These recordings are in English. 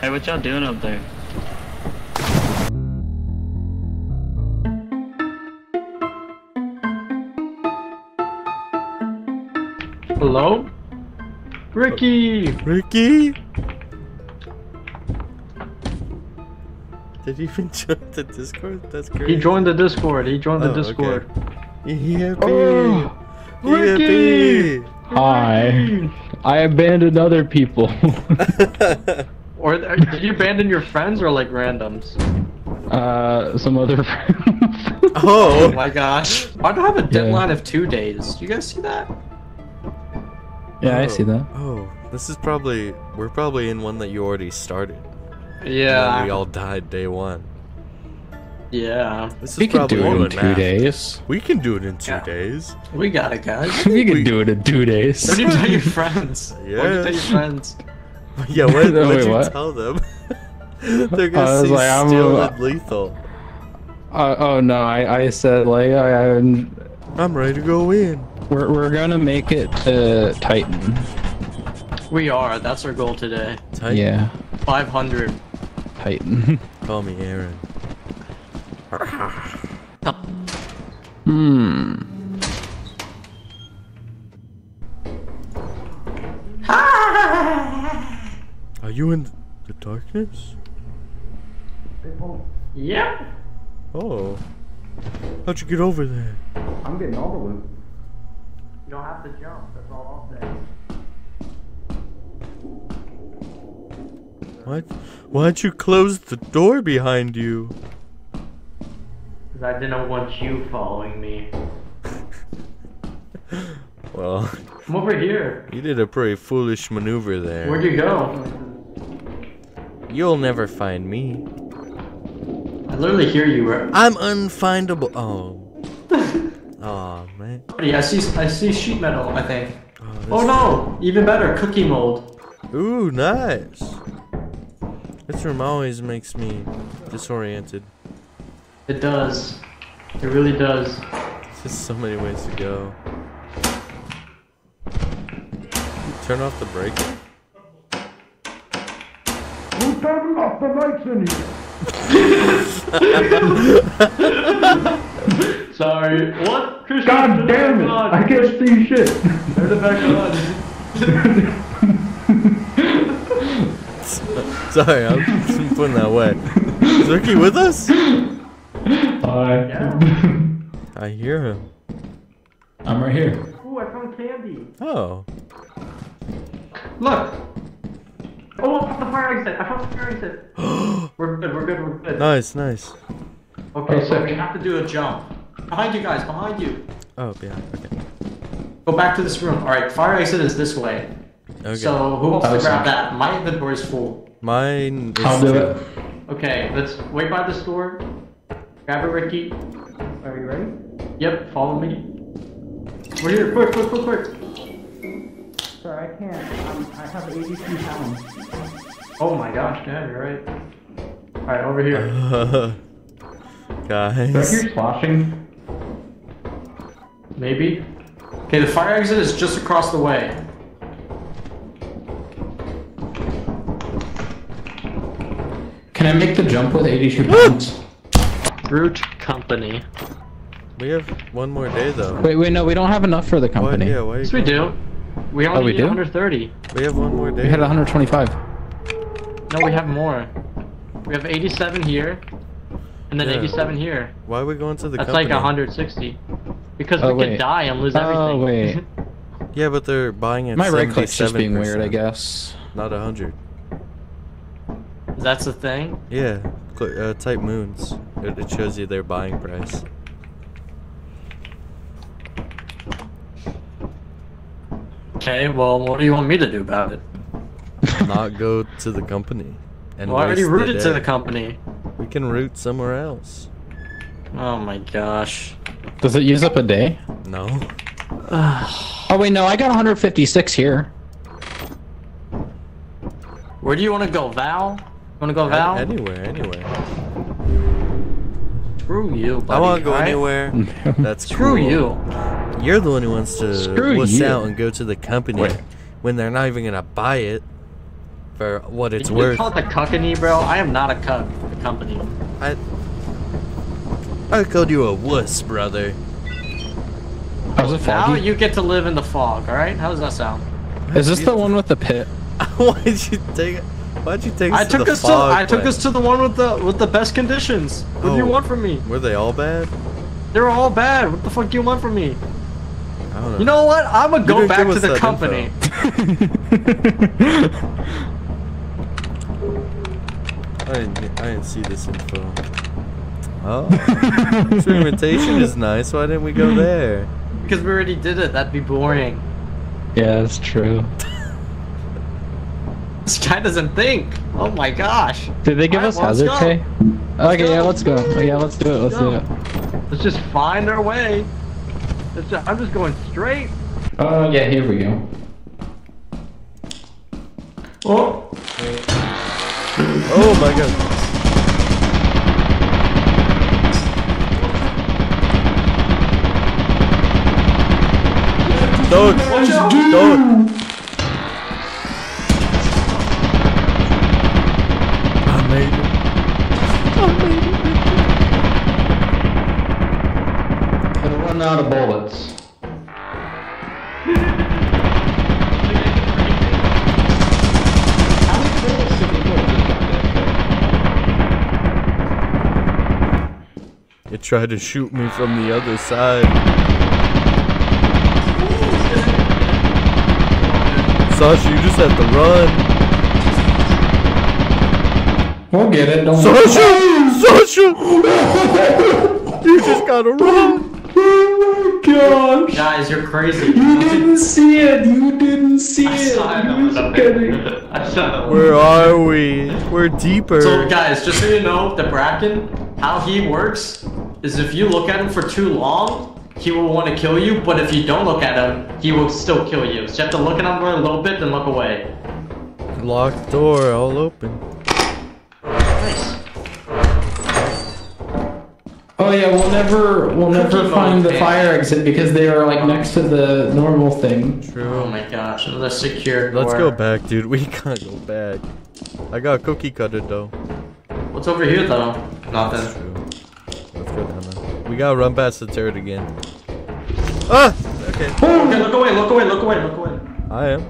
Hey, what y'all doing up there? Hello? Ricky! Ricky! Did he even join the Discord? That's crazy. He joined the Discord. Okay. Yippee! Oh, Ricky! Yippee! Hi. I abandoned other people. Or did you abandon your friends or like randoms? Some other friends. Oh my gosh. Why do I have a deadline of 2 days? Do you guys see that? Yeah, oh, I see that. Oh, this is probably, we're probably in one that you already started. Yeah. We all died day one. Yeah. We can do it in 2 days. We can do it in 2 days. We got it, guys. We can do it in 2 days. What do you tell your friends? Yeah. What do you tell your friends? Yeah, what did you tell them? They're gonna see like, Steel and Lethal. Oh no, I said like I'm ready to go in. We're gonna make it to Titan. We are. That's our goal today. Titan. Yeah. 500. Titan. Call me Aaron. Are you in the darkness? Yeah. Oh. How'd you get over there? I'm getting all the loot. You don't have to jump, that's all I'll say. What? Why'd you close the door behind you? Because I didn't want you following me. Well. Come over here. You did a pretty foolish maneuver there. Where'd you go? You'll never find me. I literally hear you, bro. I'm unfindable. Oh. Oh man. Yeah, I see sheet metal, I think. Oh no! Even better, cookie mold. Ooh, nice. This room always makes me disoriented. It does. It really does. There's just so many ways to go. Turn off the brake. Who's turning off the lights in here? Sorry. What? Christian, God damn it! I can't see shit. Turn it back on. Sorry, I'm putting that away. Is Ricky with us? Yeah. I hear him. I'm right here. Ooh, I found candy. Oh. Look. Oh, the fire exit! I found the fire exit! We're good. Nice, nice. Okay, so we have to do a jump. Behind you guys, behind you! Oh, yeah, okay. Go back to this room. Alright, fire exit is this way. Okay. So, who wants to grab that? My inventory's full. Mine is... I'll do it. Okay, let's wait by this door. Grab it, Ricky. Are you ready? Yep, follow me. We're here, quick! Sir, I can't. I have 82 pounds. Oh my gosh, damn, you're right. Alright, over here. Guys. Are you splashing? Maybe. Okay, the fire exit is just across the way. Can I make the jump with 82 pounds? Groot company. We have one more day though. Wait, no, we don't have enough for the company. What? Yeah, yes, we do. We only need 130. We have one more day. We had 125. No, we have more. We have 87 here, and then 87 here. Why are we going to the company? That's like 160. Because we could die and lose everything. Oh, wait. Yeah, but they're buying it. My right click's just being weird, I guess. Not 100. That's the thing? Yeah. Type moons. It shows you their buying price. Okay, well, what do you want me to do about it? Not go to the company. And well, I already rooted to the company. We can root somewhere else. Oh my gosh. Does it use up a day? No. Oh wait, no, I got 156 here. Where do you want to go, Val? You want to go, Val? Anywhere. Screw you, buddy. I want to go anywhere. That's cool. Screw you. You're the one who wants to wuss out and go to the company when they're not even gonna buy it. for what it's worth. You call it the cuckany, bro? I am not a cuck for the company. I called you a wuss, brother. How's it foggy? Now you get to live in the fog, alright? How does that sound? Is this the one with the pit? Why'd you take us to the fog? I took us to the one with the best conditions. What do you want from me? Were they all bad? They were all bad. What the fuck do you want from me? I don't know. You know what? I'm gonna go back to the company. I didn't see this info. Oh, experimentation is nice. Why didn't we go there? Because we already did it. That'd be boring. Yeah, that's true. This guy doesn't think. Oh my gosh. Did they give us hazard pay? Okay, yeah, let's go. Yeah, let's do it. Let's do it. Let's just find our way. I'm just going straight. Oh, yeah, here we go. Oh. Oh my god. Don't! Don't! I made it. Gonna run out of bullets. It tried to shoot me from the other side. Sasha, you just have to run. We'll get it. Don't Sasha! Sasha! You just gotta run. Oh my gosh. Guys, you're crazy. You didn't see it. You didn't see it. I saw it. Where are we? We're deeper. So guys, just so you know, the Bracken, how he works is if you look at him for too long, he will want to kill you, but if you don't look at him, he will still kill you. So you have to look at him for a little bit, then look away. Locked door, all open. Nice. Oh yeah, we'll never find the fire exit because they are like next to the normal thing. True. Oh my gosh, the secure door. Let's go back, dude. We gotta go back. I got a cookie cutter though. What's over here though? Nothing. That's true. Let's go down there. We gotta run past the turret again. Ah! Okay. Okay, look away. I am.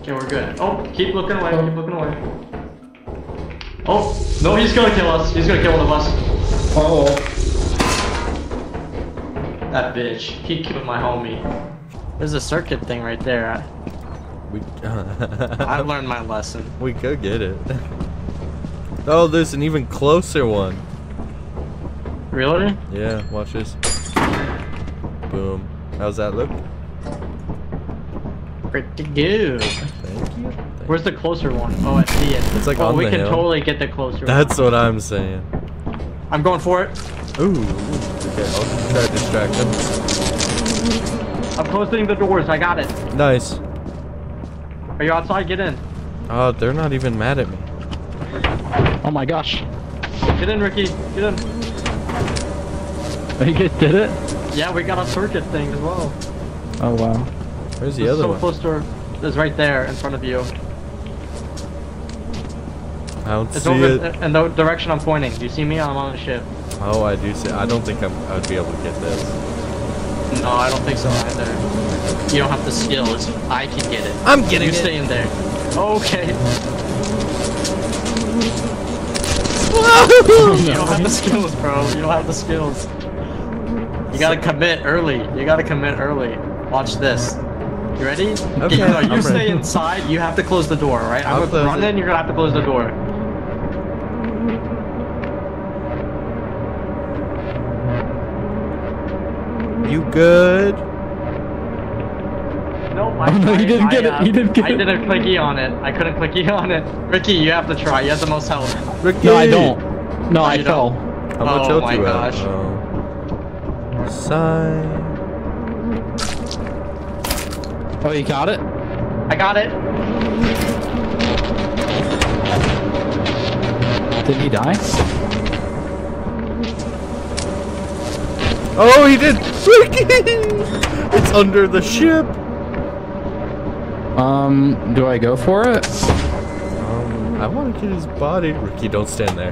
Okay, we're good. Oh, keep looking away. Oh, no, he's gonna kill us. He's gonna kill one of us. Oh. That bitch. He killed my homie. There's a circuit thing right there. I learned my lesson. We could get it. Oh, there's an even closer one. Really? Yeah, watch this. Boom. How's that look? Pretty good. Thank you. Where's the closer one? Oh, I see it. It's like on the hill. We can totally get the closer one. That's what I'm saying. I'm going for it. Ooh. Okay, I'll try to distract them. I'm closing the doors. I got it. Nice. Are you outside? Get in. Oh, they're not even mad at me. Oh my gosh. Get in, Ricky. Get in. I think it did it? Yeah, we got a circuit thing as well. Oh wow. Where's the other one? It's so close to... It's right there in front of you. I don't see it. In the direction I'm pointing. Do you see me? I'm on the ship. Oh, I do see it. I don't think I would be able to get this. No, I don't think so either. You don't have the skills. I can get it. I'm getting it. You stay in there. Okay. You don't have the skills, bro. You don't have the skills. You gotta commit early. Watch this. You ready? Okay. No, you stay inside. You have to close the door, right? I'm gonna run in. You're gonna have to close the door. You good? Nope. No, you didn't get it. You didn't get it. I didn't clicky on it. I couldn't clicky on it. Ricky, you have to try. You have the most health. Ricky. No, I don't. No, I fell. How much health do you have? Oh my gosh. Sign. Oh, you got it? I got it. Did he die? Oh, he did! It's under the ship! Do I go for it? I want to get his body. Ricky, don't stand there.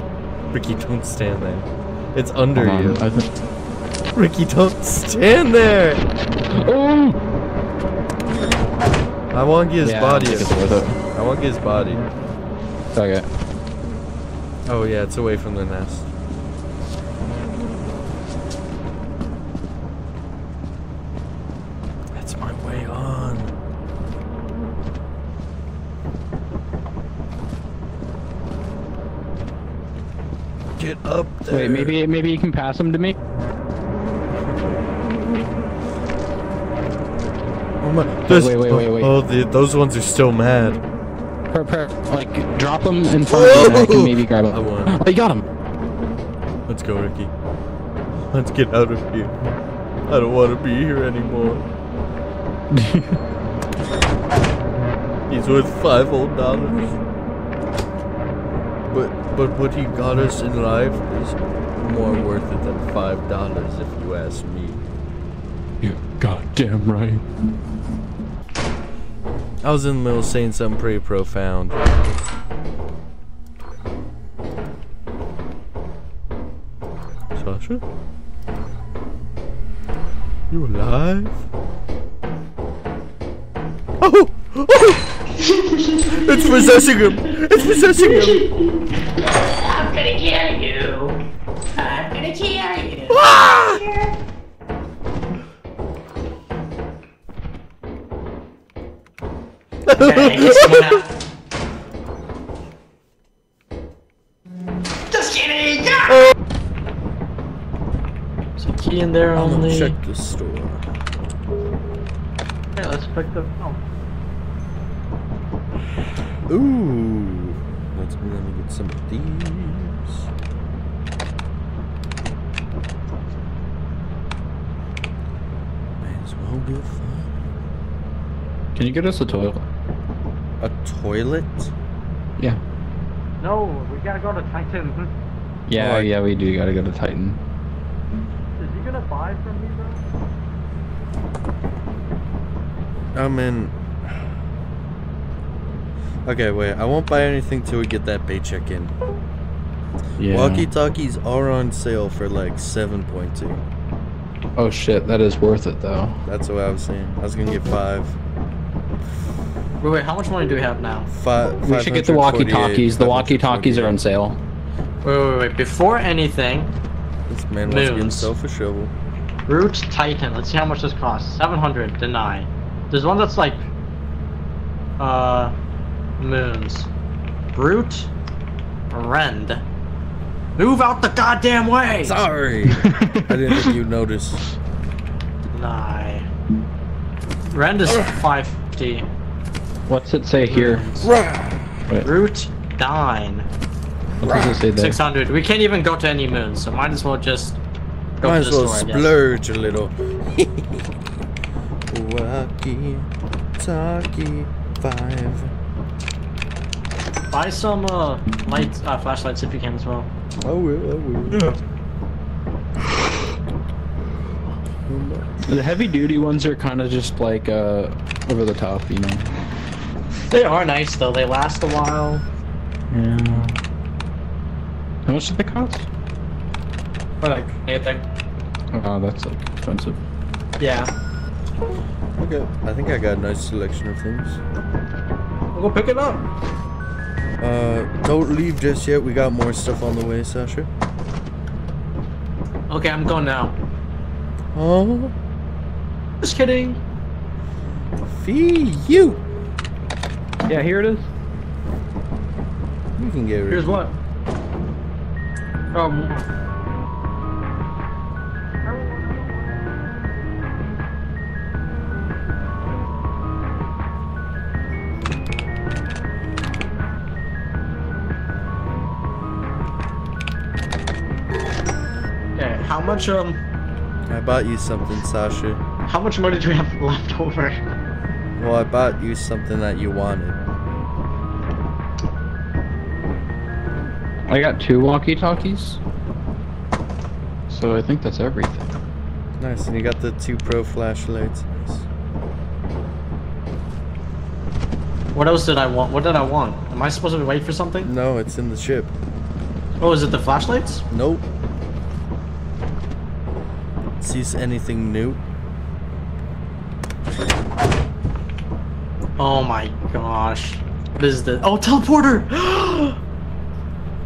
Ricky, don't stand there. It's under you. Ricky, don't stand there! Oh! I want to get his body. I want to get his body. Okay. Oh yeah, it's away from the nest. That's my way on. Get up there. Wait, maybe you can pass him to me? Wait. Oh, those ones are still mad. Like, drop them in front of me and I can maybe grab them. Oh, you got him! Let's go, Ricky. Let's get out of here. I don't want to be here anymore. He's worth $5 whole dollars. But what he got us in life is more worth it than $5 if you ask me. You're goddamn right. I was in the middle of saying something pretty profound. Sasha? You alive? Oh! Oh! It's possessing him! It's possessing him! I'm gonna kill you! I'm gonna kill you! Ah! Just kidding! Ah! There's a key in there only. Check the store. Yeah, let's pick the phone. Ooh! Let me get some of these. Might as well get fun. Can you get us a toilet? A toilet? Yeah. No, we gotta go to Titan. Yeah, yeah, we do gotta go to Titan. Is he gonna buy from me, bro? I'm in. Okay, wait. I won't buy anything till we get that paycheck in. Yeah. Walkie-talkies are on sale for like 7.2. Oh shit, that is worth it though. That's what I was saying. I was gonna get 5. Wait, how much money do we have now? 5. We should get the walkie-talkies. The walkie-talkies are on sale. Wait. Before anything, this man wants to get himself a shovel. Root Titan. Let's see how much this costs. 700. Deny. There's one that's like, moons. Brute. Rend. Move out the goddamn way! Sorry. I didn't think you noticed. Nah. Rend is 550. What's it say here? Root 9. What does it say there? 600. We can't even go to any moons, so might as well just go to the store, splurge a little. Walkie talkie 5. Buy some lights, flashlights if you can as well. I will. The heavy duty ones are kind of just like over the top, you know. They are nice though, they last a while. Yeah. How much did they cost? Or like anything. Oh, that's like expensive. Yeah. Okay, I think I got a nice selection of things. We'll go pick it up. Don't leave just yet, we got more stuff on the way, Sasha. Okay, I'm going now. Oh. Just kidding. Fee you. Yeah, here it is. You can get rid of it. Here's what? Okay, how much, I bought you something, Sasha. How much money do we have left over? Well, I bought you something that you wanted. I got 2 walkie-talkies. So I think that's everything. Nice, and you got the 2 pro flashlights. Nice. What else did I want? What did I want? Am I supposed to wait for something? No, it's in the ship. Oh, is it the flashlights? Nope. Sees anything new? Oh my gosh. What is this? Oh, teleporter!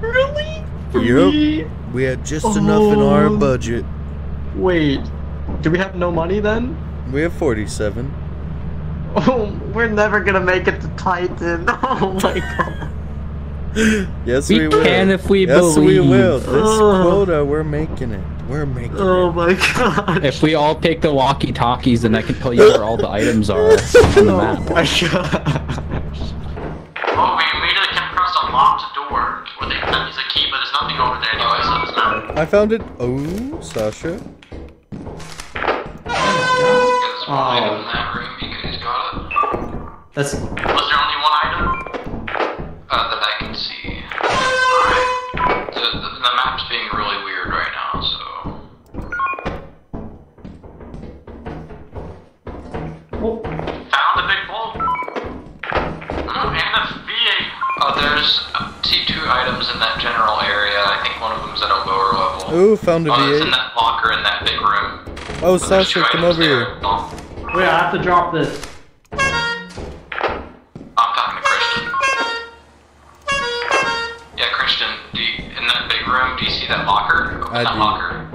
Really? For me? We had just enough in our budget. Wait. Do we have no money then? We have 47. Oh, we're never gonna make it to Titan. Oh my god. Yes, we will. We can if we believe. Yes, we will. This quota, we're making it. We're making it. Oh my god. If we all pick the walkie-talkies, then I can tell you where all the items are on the map. Oh my gosh. Oh, we immediately can press a locked door. Or they can use a key, but there's nothing over there anyway, so it's not. I found it. Oh, Sasha. Oh. Item in that room, you guys got it? That's... Was there only one item? That I can see. Alright. The map's being really weird right now, so... Oh. Found the big bolt! And the V8! There's C2 items in that general area. I think one of them's at a lower level. Ooh, found a V8. It's in that locker in that big room. Oh, Sasha, come over here. Oh. Wait, I have to drop this. I'm talking to Christian. Yeah, Christian, do you, in that big room, do you see that locker? Open that locker.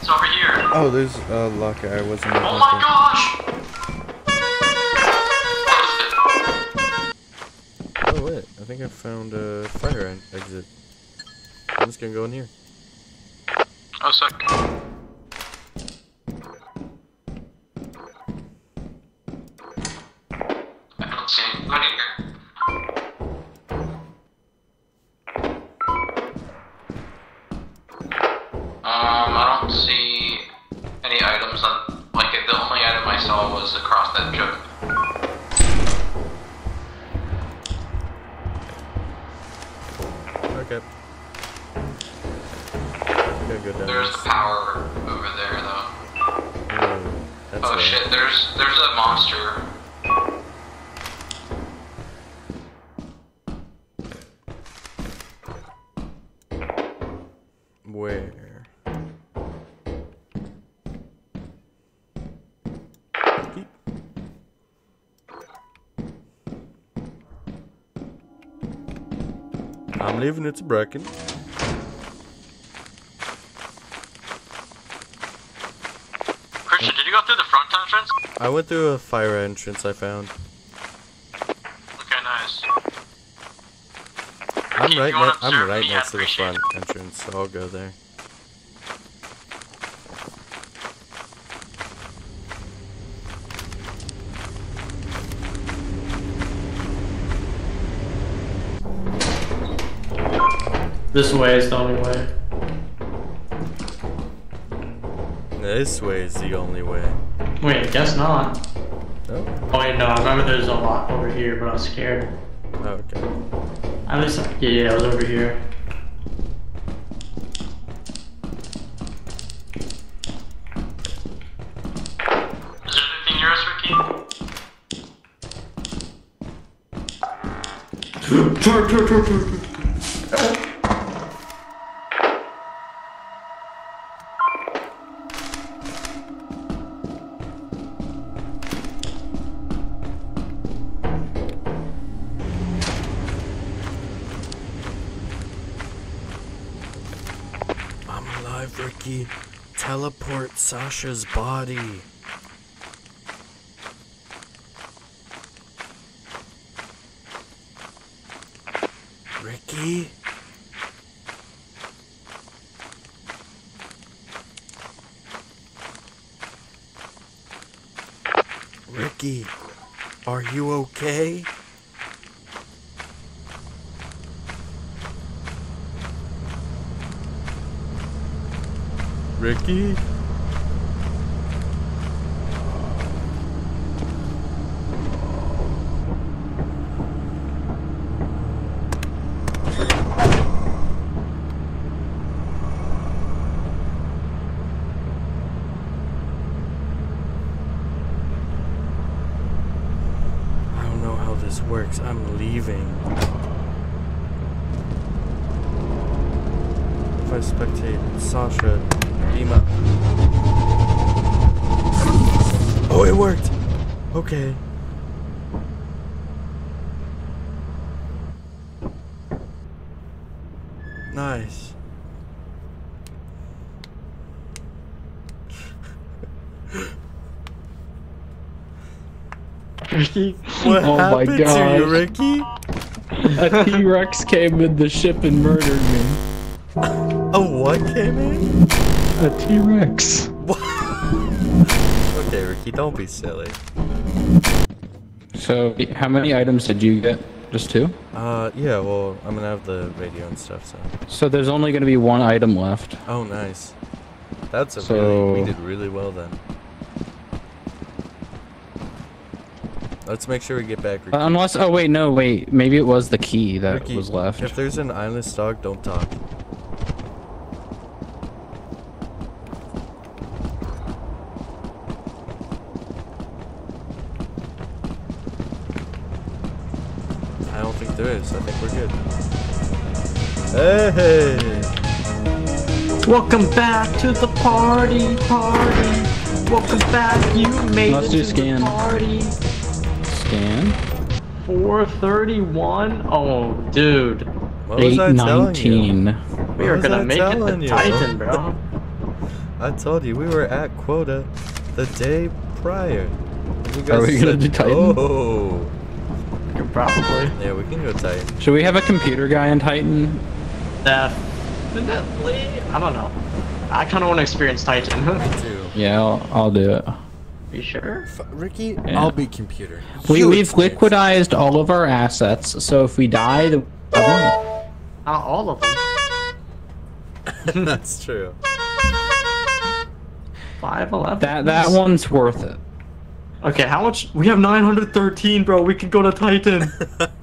It's over here. Oh, there's a locker. I wasn't looking. Oh my gosh! Oh, wait. I think I found a fire exit. I'm just gonna go in here. Oh, suck. I don't see any items on, like, the only item I saw was across that jug. Okay. There's the power over there, though. That's oh, shit, there's a monster. I'm leaving it to Bracken. Christian, did you go through the front entrance? I went through a fire entrance I found. Okay, nice. I'm right next to the front entrance, so I'll go there. This way is the only way. This way is the only way. Wait, guess not. Oh. Oh wait, no, I remember there's a lock over here, but I was scared. Oh, okay. At least, yeah, I was over here. Is there anything near us, Ricky? Ricky, teleport Sasha's body. Ricky? Ricky, are you okay? Ricky? works. I'm leaving. If I spectate Sasha, beam up. Oh, it worked! Okay. Nice. Ricky? What happened to you, Ricky? A T-Rex came in the ship and murdered me. A what came in? A T-Rex. Okay, Ricky, don't be silly. So, how many items did you get? Just two? Yeah, well, I'm gonna have the radio and stuff, so... So there's only gonna be one item left. Oh, nice. That's a really... We did really well, then. Let's make sure we get back, Ricky. Unless... Oh, wait, no, wait. Maybe it was the key that Ricky, was left. If there's an eyeless dog, don't talk. I don't think there is. I think we're good. Hey! Welcome back to the party, Welcome back, you made it to the party. 431? Oh, dude. What was I telling you? We were gonna make it the Titan, bro. I told you, we were at quota the day prior. You guys Are we gonna do Titan? Oh. Probably. Yeah, we can go Titan. Should we have a computer guy in Titan? Definitely. I don't know. I kind of want to experience Titan. Me too. Yeah, I'll do it. You sure? Ricky, yeah. I'll be computer. We've liquidized all of our assets, so if we die, the not all of them. That's true. 511. That one's worth it. Okay, how much? We have 913, bro. We can go to Titan.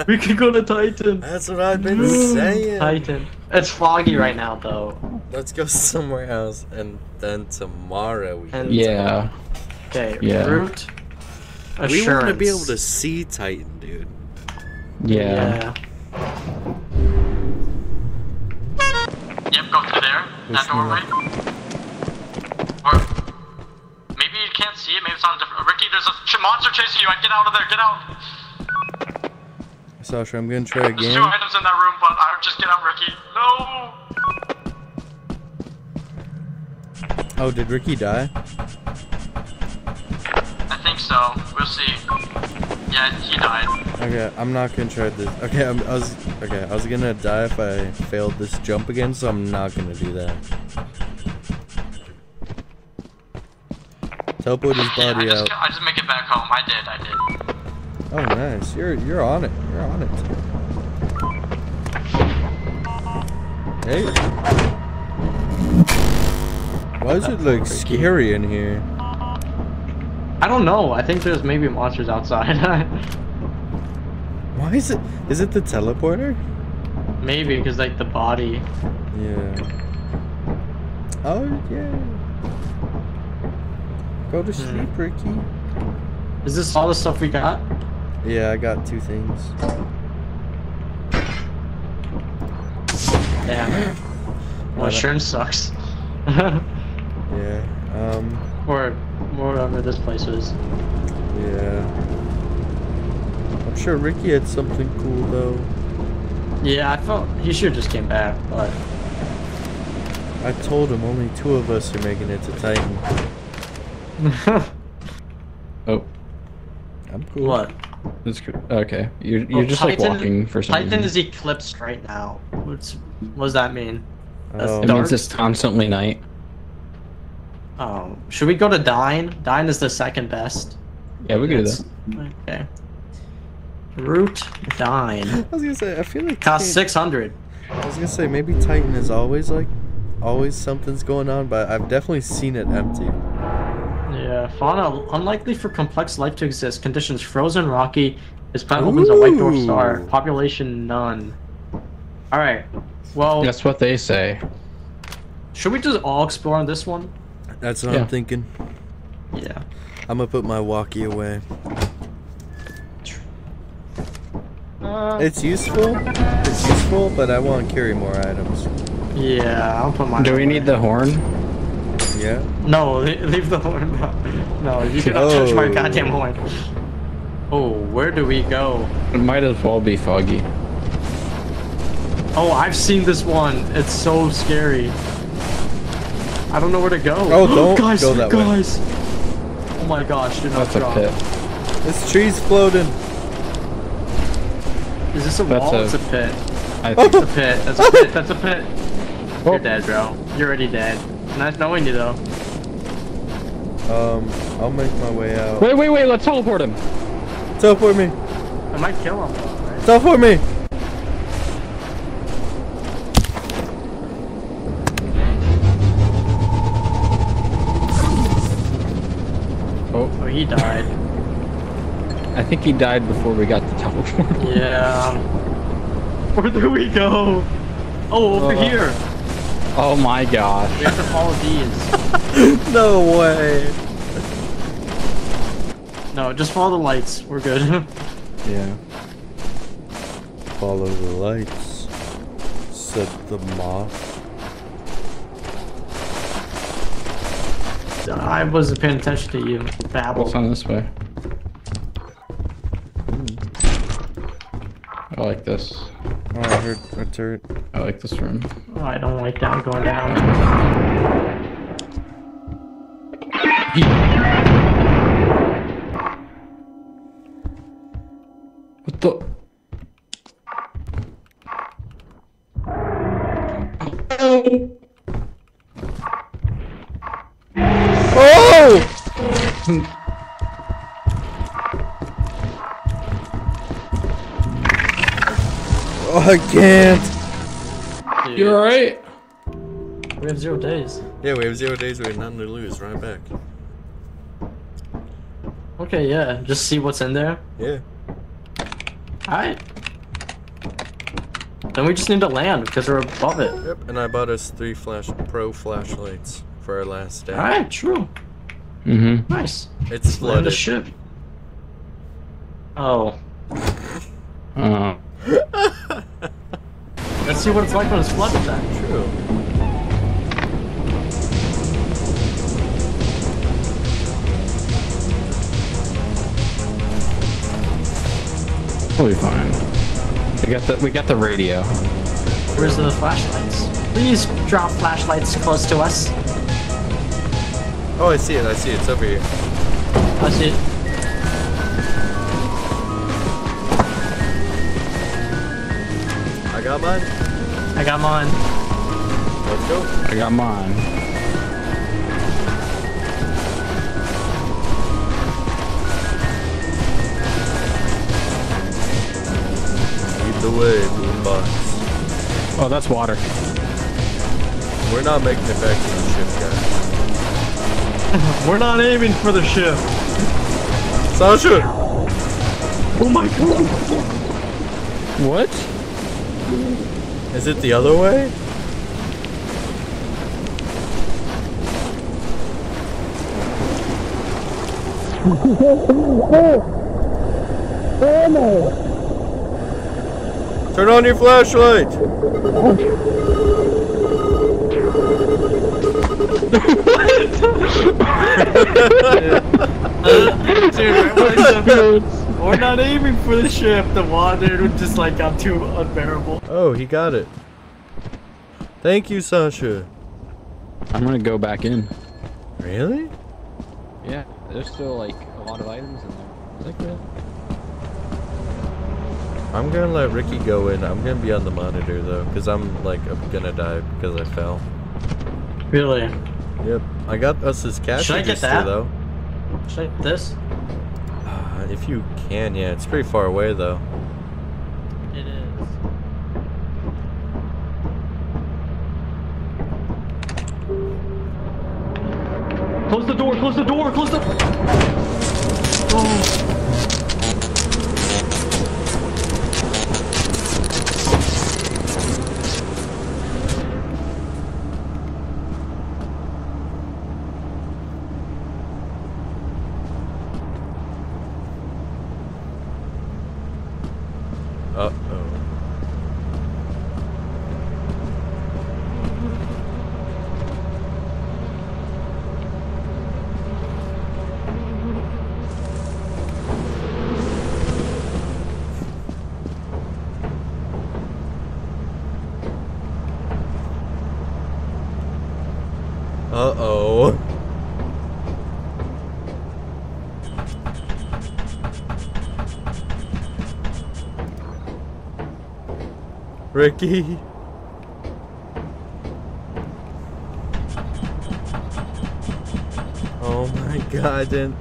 We can go to Titan. That's what I've been saying. Titan. It's foggy right now, though. Let's go somewhere else, and then tomorrow we can. Yeah. Okay, yeah. Route assurance. We want to be able to see Titan, dude. Yeah. Yep, go through there. That doorway. Or maybe you can't see it. Maybe it's on different. Ricky, there's a monster chasing you. Get out of there. Get out. Sasha, I'm gonna try again. There's two items in that room, but I'll just get out, Ricky. No. Oh, did Ricky die? So we'll see. Yeah, he died. Okay, I'm not gonna try this. Okay, I was gonna die if I failed this jump again, so I'm not gonna do that. Teleport his body out. I just make it back home. I did. Oh, nice. You're on it. You're on it. Hey. Why does it look scary in here? I don't know. I think there's maybe monsters outside. Why is it? Is it the teleporter? Maybe because like the body. Yeah. Oh yeah. Go to sleep, Ricky. Is this all the stuff we got? Yeah, I got two things. Damn. Well, insurance sucks. Yeah. Or whatever this place is. Yeah. I'm sure Ricky had something cool though. Yeah, I felt he should have just came back, but I told him only two of us are making it to Titan. Oh. I'm cool. What? That's cool. Okay. You're just Titan, like walking for some reason. Titan is eclipsed right now. What does that mean? That's dark? It means it's constantly night. Should we go to Dine? Dine is the second best. Yeah, we could do that. Okay. Route Dine. I was gonna say, I feel like cost 600. I was gonna say maybe Titan is always like, always something's going on, but I've definitely seen it empty. Yeah, fauna unlikely for complex life to exist. Conditions frozen, rocky. This planet opens a white dwarf star. Population none. All right. Well, that's what they say. Should we just all explore on this one? That's what I'm thinking. Yeah. I'm gonna put my walkie away. It's useful, but I want to carry more items. Yeah, I'll put mine. Do we need the horn? Yeah. No, leave the horn. No, you cannot touch my goddamn horn. Oh, where do we go? It might as well be foggy. Oh, I've seen this one. It's so scary. I don't know where to go. Oh, don't guys, go that guys. Way. Oh my gosh, do not drop. That's a pit. This tree's floating. Is this a wall? It's a pit. I think it's a pit. That's a pit. That's a pit. Oh. You're dead, bro. You're already dead. Nice knowing you, though. I'll make my way out. Wait, wait, wait. Let's teleport him. Teleport me. I might kill him. Right? Teleport me. Oh, he died. I think he died before we got the teleport. Yeah. Where do we go? Oh, over here. Oh my god. We have to follow these. No way. No, just follow the lights. We're good. Yeah. Follow the lights, said the moth. I wasn't paying attention to you. Babble. What's on this way? I like this. Oh, I heard a turret. I like this room. Oh, I don't like that going down. What the? Oh! Oh, I can't. Dude. You alright? We have 0 days. Yeah, we have 0 days. We have nothing to lose. Right back. Okay, yeah. Just see what's in there. Yeah. Alright. Then we just need to land because we're above it. Yep, and I bought us 3 pro flashlights for our last day. Alright, true. Mm-hmm. Nice. It's flooded. Land the ship. Oh. Oh. Let's see what it's like when it's flooded then. True. We'll be fine. We got the radio. Where's the flashlights? Please drop flashlights close to us. Oh, I see it. I see it. It's over here. I see it. I got mine. I got mine. Let's go. I got mine. The way, boombox. Oh, that's water. We're not making it back to the ship, guys. We're not aiming for the ship. Sasha! Oh my god! What? Is it the other way? Oh no! Turn on your flashlight! Dude, we're not aiming for the ship. The water just like got too unbearable. Oh, he got it. Thank you, Sasha. I'm gonna go back in. Really? Yeah, there's still like a lot of items in there. Like that. I'm gonna let Ricky go in. I'm gonna be on the monitor though, because I'm like gonna die because I fell. Really? Yep. I got us this cash register though. Should I get this? If you can, yeah. It's pretty far away though. It is. Close the door! Close the door! Close the. Oh. Uh-oh. Ricky. Oh my god, then.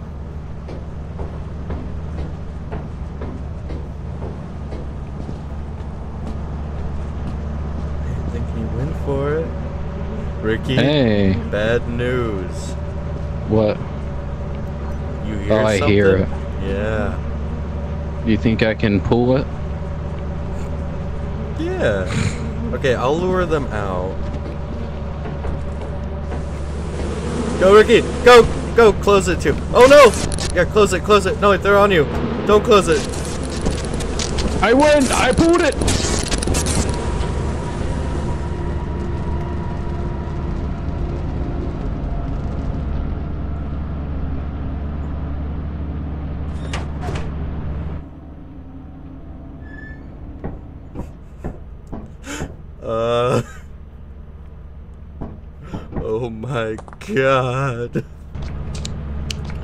I think he went for it. Ricky, hey. Bad news. What? You hear something? Oh, I hear it. Yeah. You think I can pull it? Yeah. Okay, I'll lure them out. Go, Ricky! Go! Go! Close it, too. Oh, no! Yeah, close it, close it. No, they're on you. Don't close it. I win! I pulled it! Oh my god.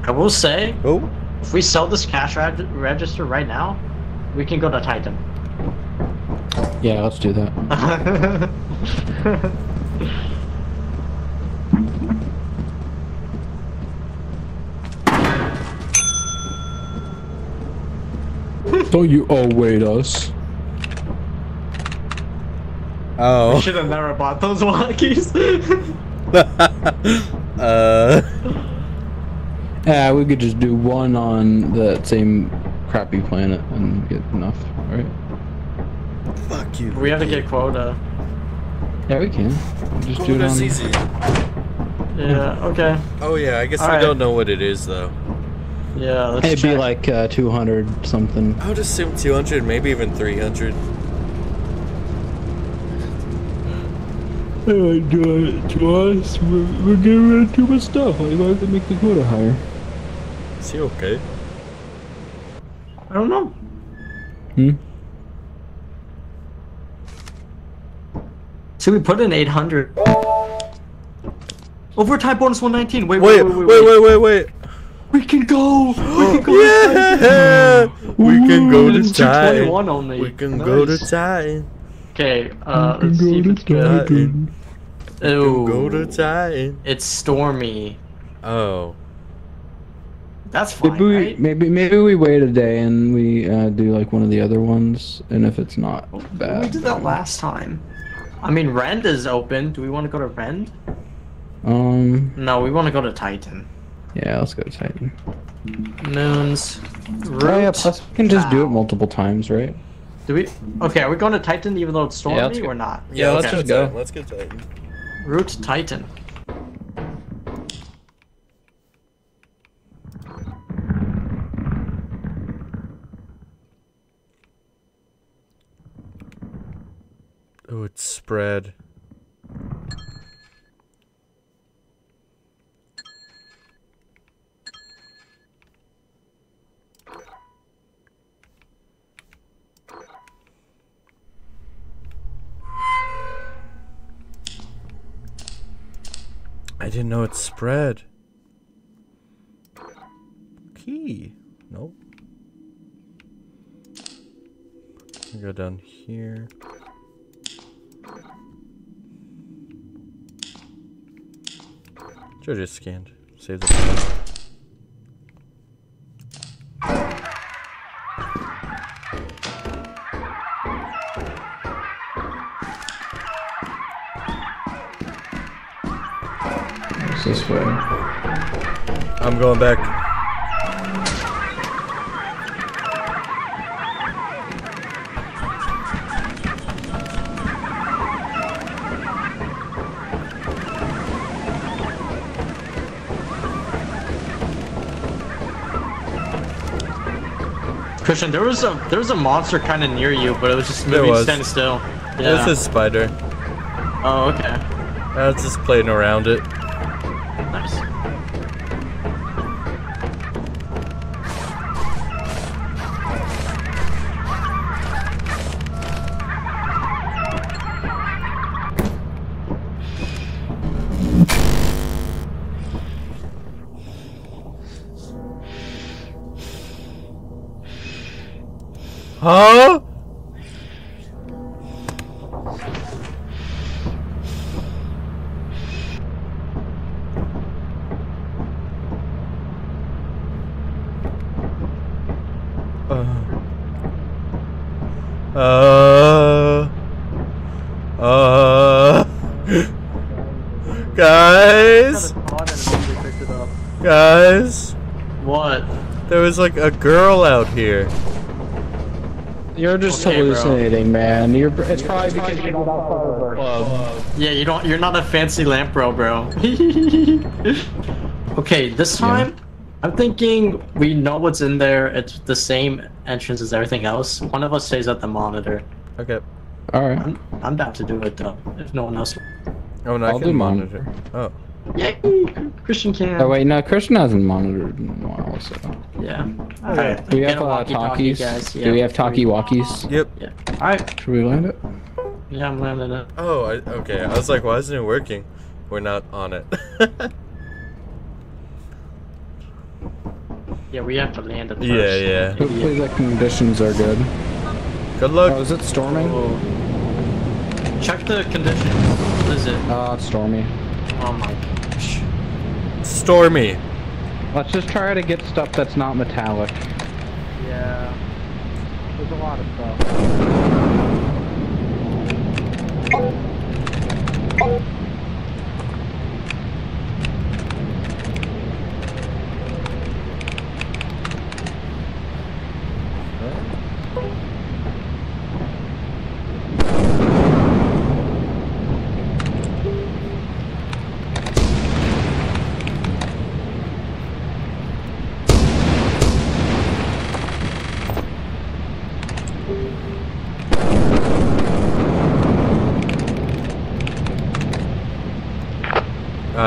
I will say, oh, if we sell this cash register right now, we can go to Titan. Yeah, let's do that. Don't you outwait us. Oh. We should have never bought those walkies. Yeah, we could just do one on that same crappy planet and get enough, right? Fuck you. We have to get quota. Yeah, we can. We'll just do it on... easy. Yeah, okay. Oh yeah, I guess I don't know what it is though. Yeah, let's check. It'd be like 200 something. I would assume 200, maybe even 300. I do it to us. We're getting rid of too much stuff. Why do I have to make the quota higher? Is he okay? I don't know. Hmm? So we put in 800. Overtime bonus 119. Wait. We can go! We can go to Titan! We can go to Titan! We can go to Titan! Okay, let's see if it's good. Go to Titan. It's stormy. Oh. That's fine, right? Maybe we wait a day and we do like one of the other ones, and if it's not bad. We did that last time. I mean, Rend is open. Do we want to go to Rend? No, we want to go to Titan. Yeah, let's go to Titan. Moons. Oh, yeah, plus we can just do it multiple times, right? Do we? Okay, are we going to Titan even though it's stormy or not? Yeah, let's just go. Let's get Titan. Route Titan. Oh, it's spread. I didn't know it spread. Key. Nope. I'll go down here. Should I just scanned. Save the. This way. I'm going back. Christian, there was a monster kind of near you, but it was just moving standing still. Yeah. It's a spider. Oh, okay. I was just playing around it. Huh? Guys? What? There was like a girl out here. You're just okay, hallucinating, bro. Man. It's probably because you're not far over. Yeah, you're not a fancy lamp bro. Okay, this time, yeah. I'm thinking we know what's in there. It's the same entrance as everything else. One of us stays at the monitor. Okay. Alright. I'm down to do it though, if no one else. Oh, no, I'll do monitor. Oh. Yay! Christian can. Oh wait, no, Christian hasn't monitored in a while, so... Yeah. Alright. Do we have talkies? Guys, yeah. Do we have talkie-walkies? Yep. Yeah. Alright. Should we land it? Yeah, I'm landing it. Oh, okay. I was like, why isn't it working? We're not on it. Yeah, we have to land it first. Yeah, yeah. Hopefully the conditions are good. Good luck. Oh, is it storming? Oh. Check the conditions. What is it? It's stormy. Oh my gosh. Stormy. Let's just try to get stuff that's not metallic. Yeah. There's a lot of stuff.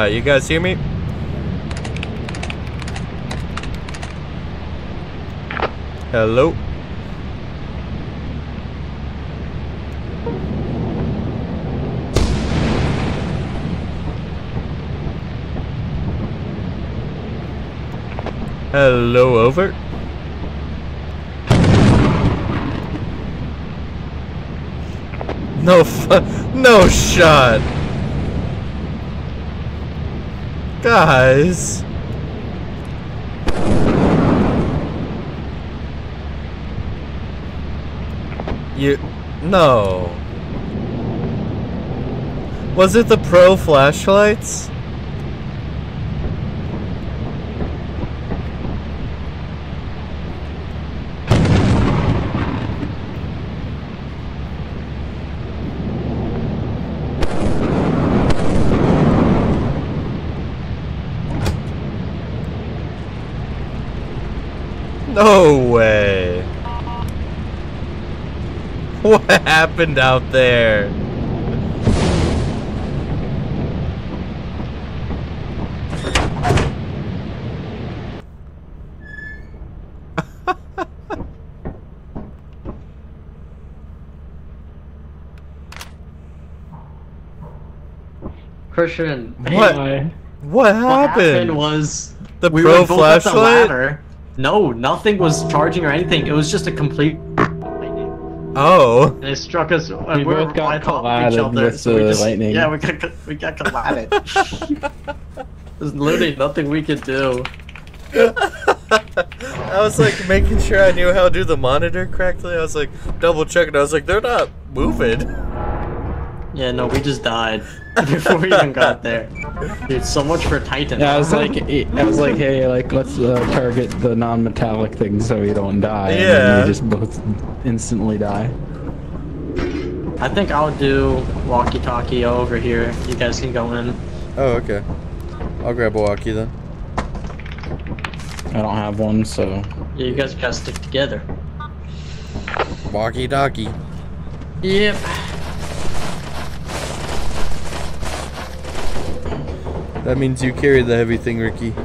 You guys hear me? Hello? Hello, over. No no shot. Guys. No. Was it the pro flashlights? No way! What happened out there? Christian, what happened was the pro flashlight? No, nothing was charging or anything. It was just a complete. Oh. And it struck us. We both got collided with the lightning. Yeah, we got collided. There's literally nothing we could do. I was like making sure I knew how to do the monitor correctly. I was like double checking. I was like, they're not moving. Yeah, no, we just died before we even got there. Dude, so much for Titan. Yeah, I was like, hey, like, let's target the non-metallic thing so we don't die. Yeah. And then we just both instantly die. I think I'll do walkie-talkie over here. You guys can go in. Oh, okay. I'll grab a walkie then. I don't have one, so. Yeah, you guys gotta stick together. Walkie-talkie. Yep. That means you carry the heavy thing, Ricky.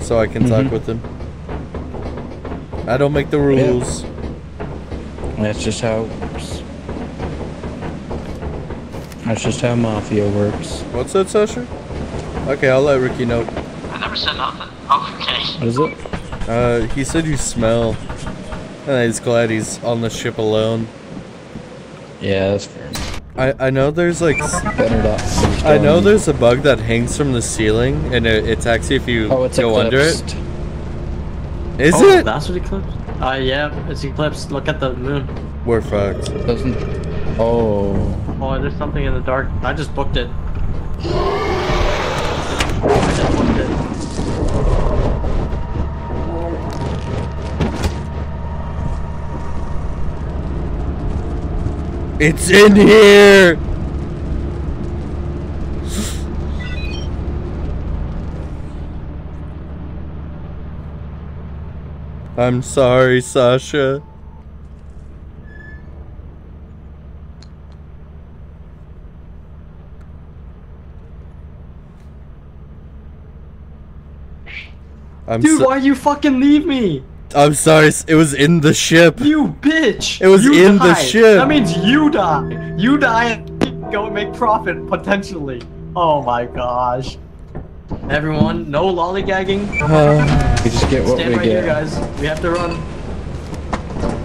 So I can talk with him. I don't make the rules. Yeah. That's just how it works. That's just how Mafia works. What's that, Sasha? Okay, I'll let Ricky know. I never said nothing. Oh, okay. What is it? He said you smell. I'm just glad he's on the ship alone. Yeah, that's fair. I know there's like I know there's a bug that hangs from the ceiling and it attacks you if you go eclipsed. Under it. Is it? That's what eclipsed. Yeah, it's eclipsed. Look at the moon. We're fucked. Oh, there's something in the dark. I just booked it. I just booked it. It's in here! I'm sorry, Sasha. Dude, why you fucking leave me? I'm sorry, it was in the ship. You bitch! It was in the ship. That means you die. You die and go make profit, potentially. Oh my gosh. Everyone, no lollygagging. We just get what we get. Stand right here, guys. We have to run.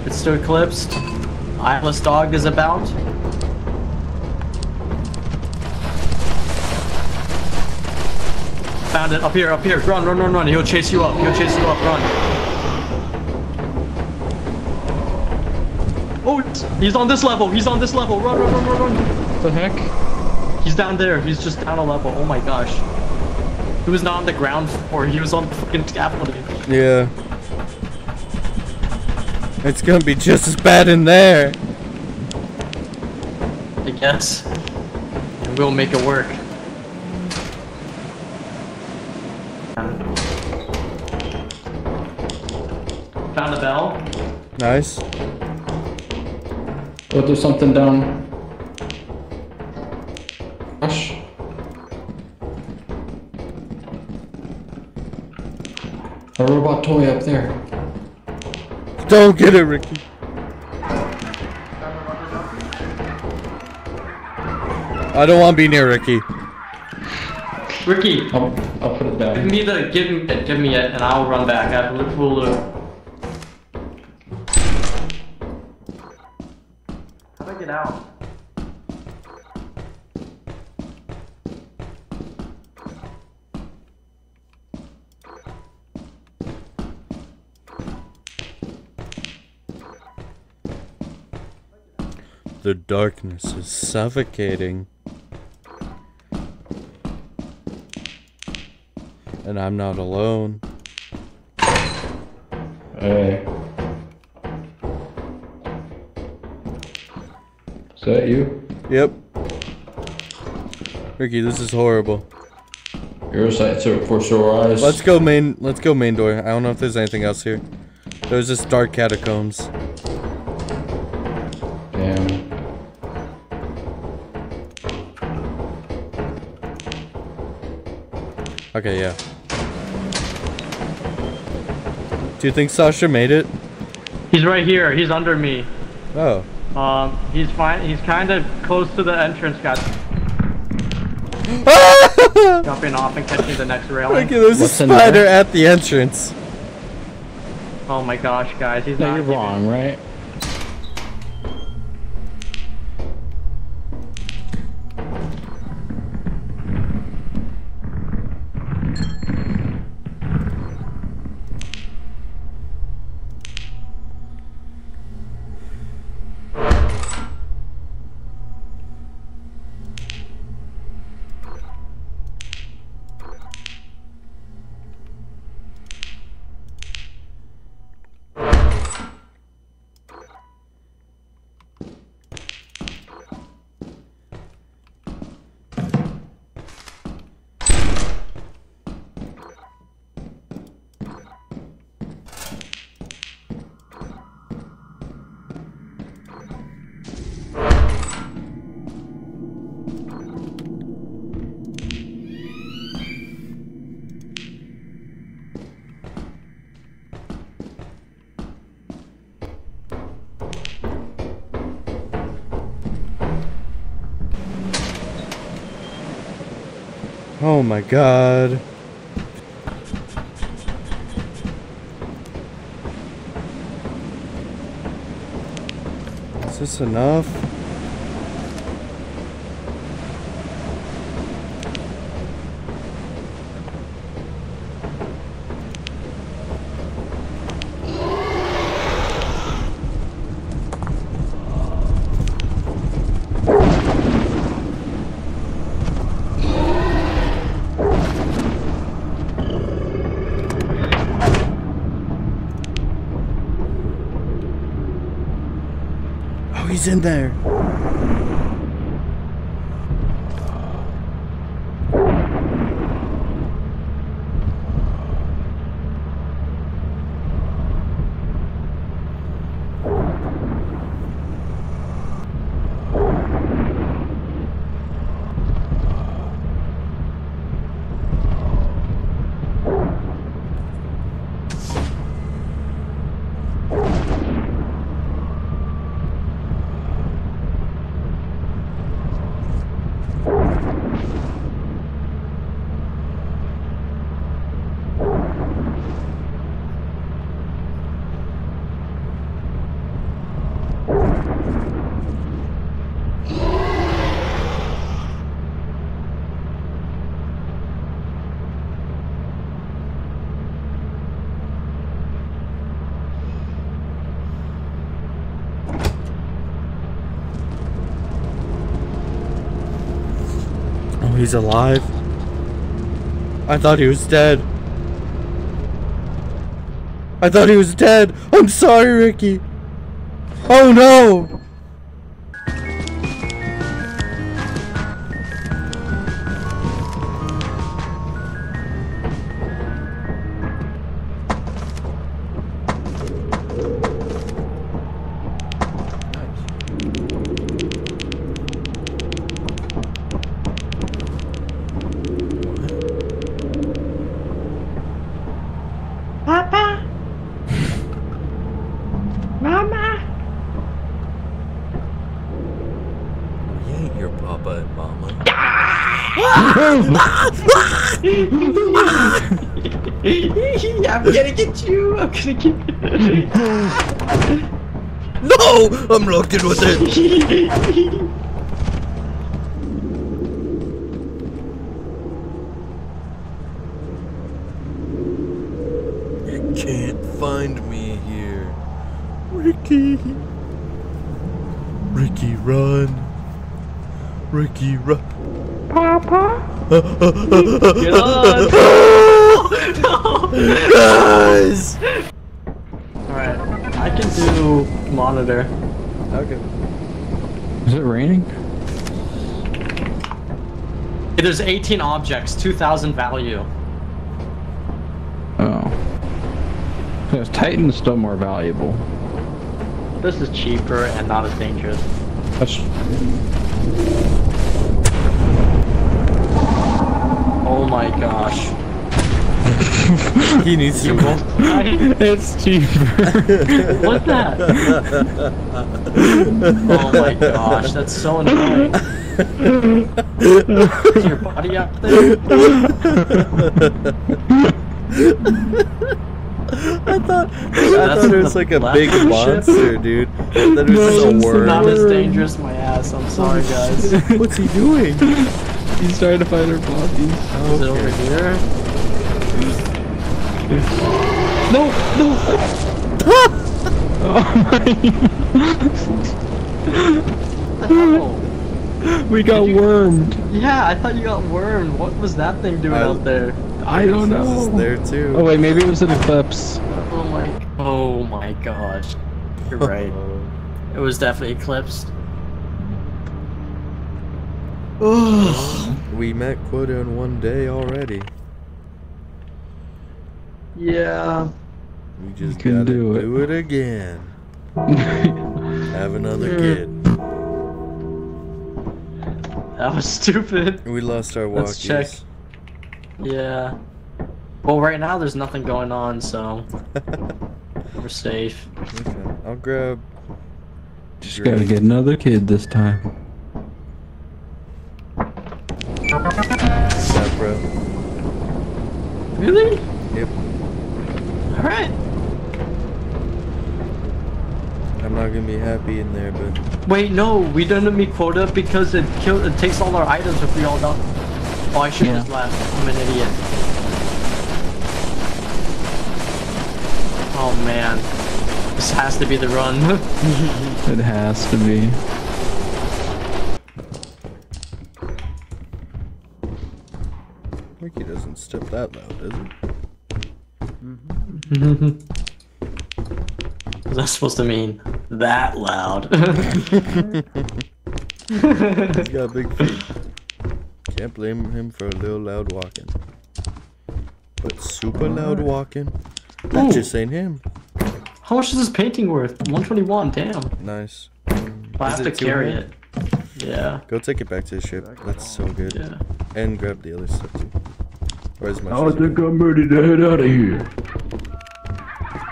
It's still eclipsed. Eyeless Dog is about. Found it. Up here, up here. Run, run, run, run. He'll chase you up. He'll chase you up. Run. Oh, he's on this level. He's on this level. Run, run, run, run, run. The heck? He's down there. He's just down a level. Oh my gosh. He was not on the ground floor. He was on the fucking scaffolding. Yeah. It's gonna be just as bad in there. I guess. And we'll make it work. Found a bell. Nice. Oh, there's something down. Gosh. A robot toy up there. Don't get it, Ricky. I don't want to be near Ricky. Ricky, I'll put it down. Give me it, and I'll run back. I have full loot. Out. The darkness is suffocating, and I'm not alone. Hey. Is that you? Yep. Ricky, this is horrible. Your sights are for sore eyes. Let's go main door. I don't know if there's anything else here. There's just dark catacombs. Damn. Okay, yeah. Do you think Sasha made it? He's right here. He's under me. Oh. He's fine. He's kind of close to the entrance, guys. Jumping off and catching the next railing. Okay, there's a spider at the entrance. Oh my gosh, guys, he's not. You're wrong, right? Oh my god. close enough. He's in there. He's alive. I thought he was dead. I thought he was dead. I'm sorry, Ricky. Oh no! No! I'm locked in with it! You can't find me here. Ricky! Ricky, run! Ricky, run! Papa? Get on! No! Guys! I can do monitor. Okay. Is it raining? Hey, there's 18 objects, 2,000 value. Oh. Because Titan's still more valuable. This is cheaper and not as dangerous. That's... Oh my gosh. He needs to. It's cheaper. What's that? Oh my gosh, that's so annoying. Is your body up there? I thought there was like a big monster, dude. That was just a worm. Not as dangerous, my ass. I'm sorry, guys. What's he doing? He's trying to find our bodies. Oh, is it over here? No! No! Oh my. We got wormed. Yeah, I thought you got wormed. What was that thing doing out there? I don't know. I was there too. Oh wait, maybe it was an eclipse. Oh my gosh. You're right. It was definitely eclipsed. We met quota in one day already. Yeah. We just gotta do it again. Have another kid. That was stupid. We lost our walkies. Let's check. Yeah. Well, right now there's nothing going on, so we're safe. Okay. I'll grab. Just gotta get another kid this time. Separate. Really? Yep. Alright. I I'm not gonna be happy in there, but... Wait, no, we don't make quota because it kills. It takes all our items if we all die. Oh, I should have left. I'm an idiot. Oh man, this has to be the run. It has to be. Ricky doesn't step that loud, does he? Mm-hmm. What's that supposed to mean? That loud. He's got big feet. Can't blame him for a little loud walking. But super loud walking? That's just ain't him. How much is this painting worth? 121, damn. Nice. I have to carry it. Yeah. Go take it back to the ship. That's so good. Yeah. And grab the other stuff too. Where's my ship? I think I'm ready to head out of here.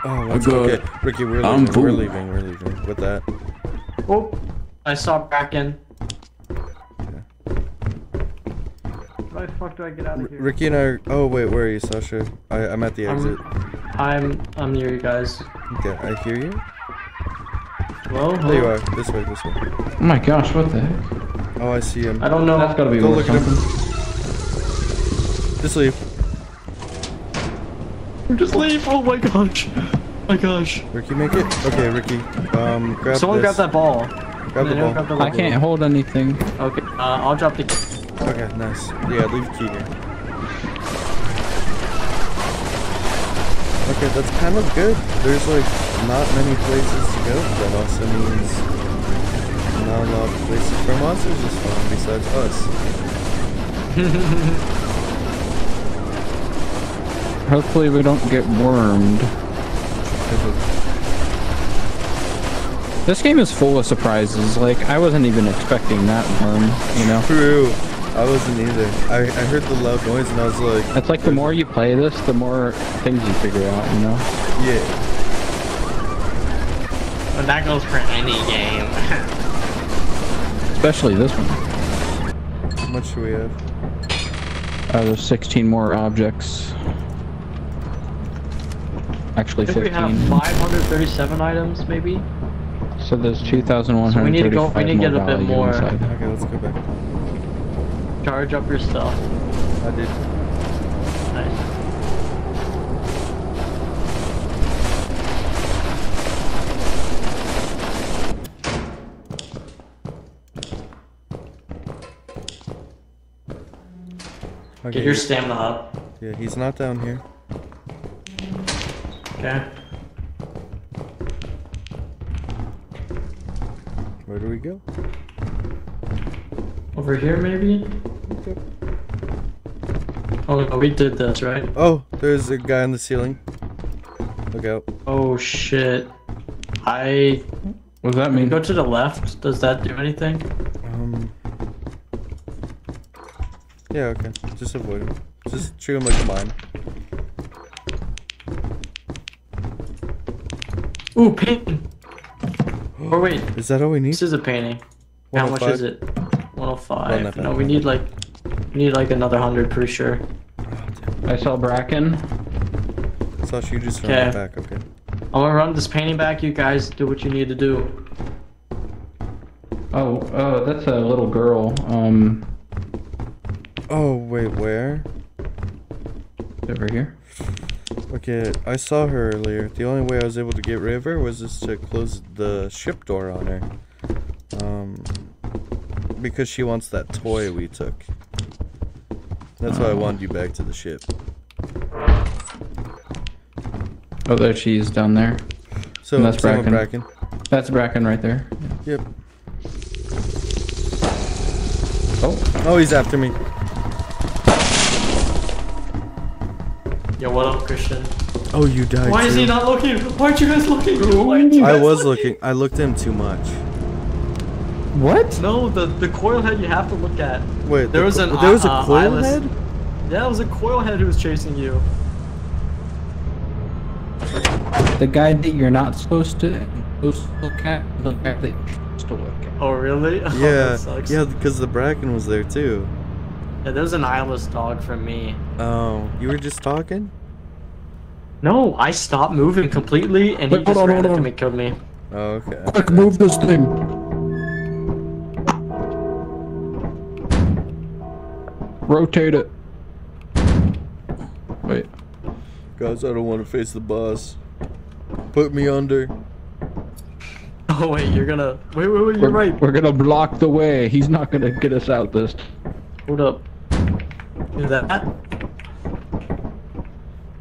Oh, that's okay. Ricky, we're leaving. We're leaving. With that. Oh, I saw Bracken. How the fuck do I get out of here? Ricky and I are... Oh, wait, where are you, Sasha? I'm at the exit. I'm near you guys. Okay, I hear you. Hello? There you are. This way, this way. Oh my gosh, what the heck? Oh, I see him. I don't know. That's gotta be worth something. Just leave. Just leave! Oh my gosh! My gosh! Ricky, make it? Okay, Ricky. Grab someone grab that ball. Grab the ball. I can't hold anything. Okay, I'll drop the key. Okay, nice. Yeah, leave the key here. Okay, that's kind of good. There's like not many places to go. That also means not a lot of places for monsters is fun besides us. Hopefully we don't get wormed. This game is full of surprises. Like, I wasn't even expecting that worm, you know? True. I wasn't either. I heard the loud noise and I was like... It's like the more you play this, the more things you figure out, you know? Yeah. But that goes for any game. Especially this one. How much do we have? There's 16 more objects. Actually, 15. We have 537 items, maybe. So there's 2,135. So we need to go. We need to get a bit more. Inside. Okay, let's go back. Charge up your stuff. I did. Nice. Okay. Get your stamina up. Yeah, he's not down here. Okay. Where do we go? Over here, maybe? Okay. Oh, no, we did this, right? Oh, there's a guy on the ceiling. Look out. Oh, shit. What does that mean? Go to the left. Does that do anything? Yeah, okay. Just avoid him. Just treat him like a mine. Ooh, painting! Oh wait. Is that all we need? This is a painting. How much is it? 105. No, we need like another 100, pretty sure. I saw Bracken. Sasha, you just run it back, okay. I'm gonna run this painting back, you guys do what you need to do. Oh, that's a little girl. Oh wait, where? Over here. Okay, I saw her earlier. The only way I was able to get rid of her was just to close the ship door on her. Because she wants that toy we took. That's why I wanted you back to the ship. Oh, there she is down there. So and that's Bracken. That's Bracken right there. Yep. Oh, he's after me. Yo, what up, Christian? Oh, you died. Why is he not looking? Why aren't you guys looking? I was looking. I looked at him too much. What? No, the coil head you have to look at. Wait, there was a coil head? Yeah, it was a coil head who was chasing you. The guy that you're not supposed to look at, the guy that you're supposed to look at. Oh, really? Yeah, that sucks. Yeah, because the Bracken was there too. Yeah, there's an eyeless dog from me. Oh, you were just talking? No, I stopped moving completely and he just ran at me and killed me. Okay. Quick, move this thing. Rotate it. Wait. Guys, I don't want to face the boss. Put me under. Oh wait, you're gonna... Wait, you're right. We're gonna block the way. He's not gonna get us out this. Hold up. Do that.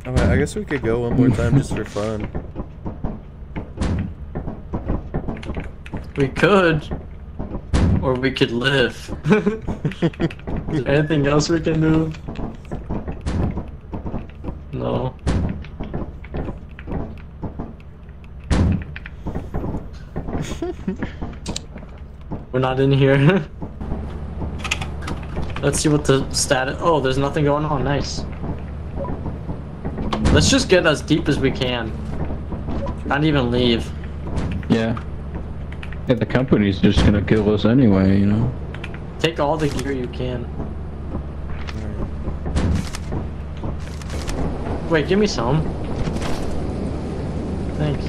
Alright, I guess we could go one more time just for fun. We could. Or we could live. Is there anything else we can do? No. We're not in here. Let's see what the status... Oh, there's nothing going on. Nice. Let's just get as deep as we can. Not even leave. Yeah. Yeah, the company's just gonna kill us anyway, you know? Take all the gear you can. Wait, give me some. Thanks.